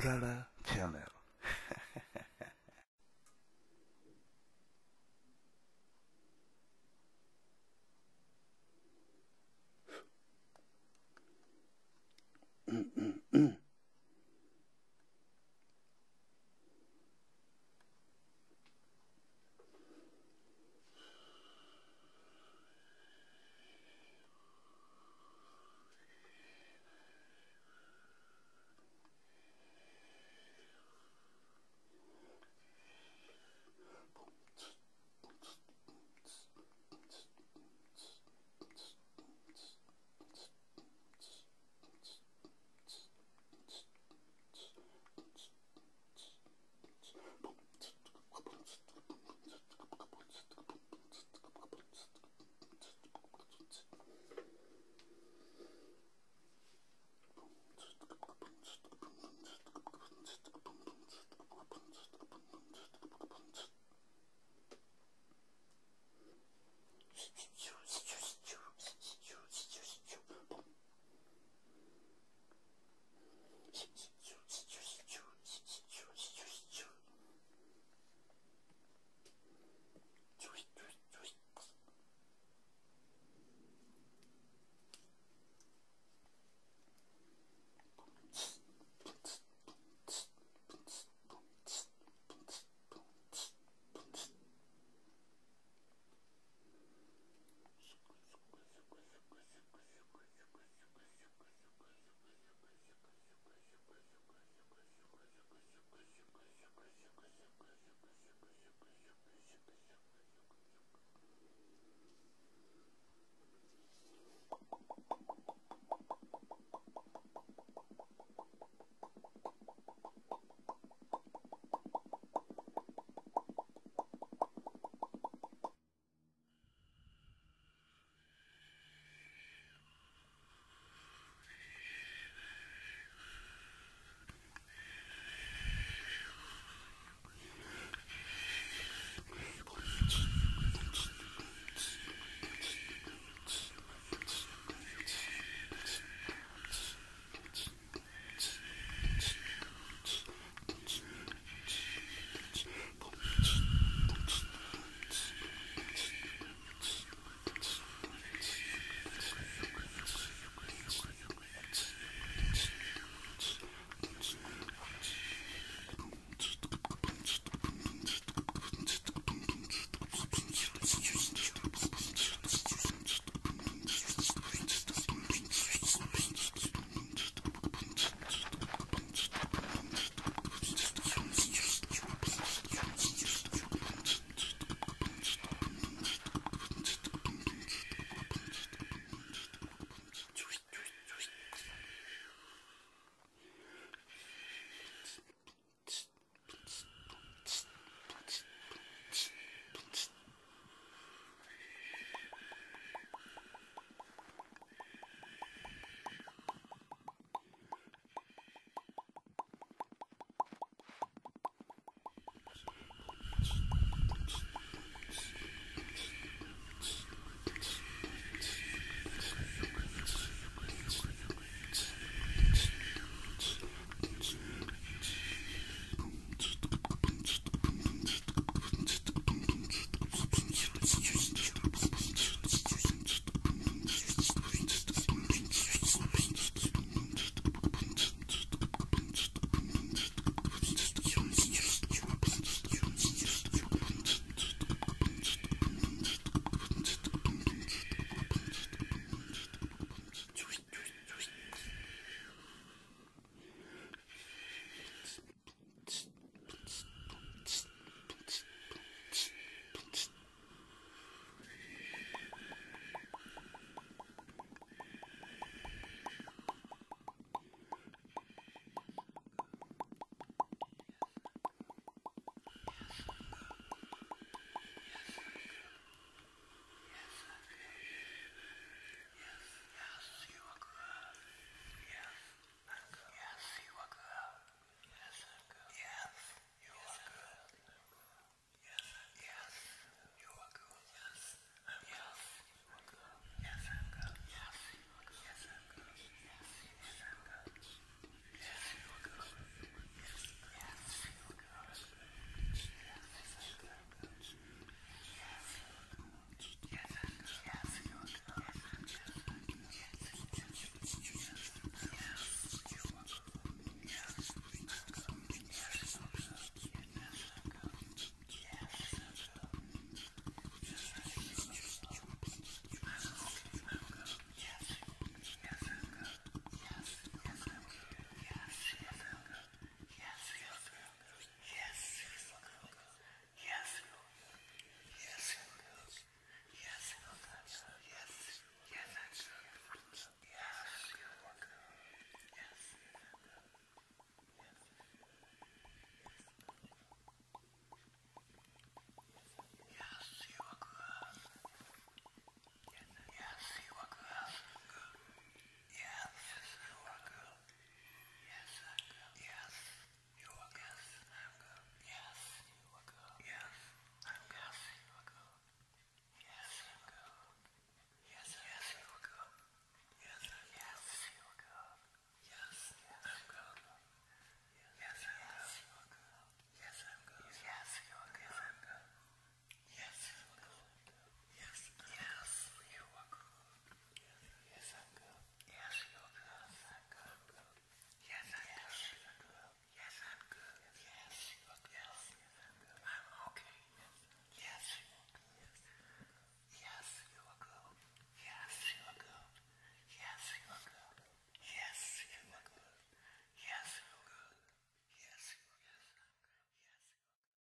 gotta tell him.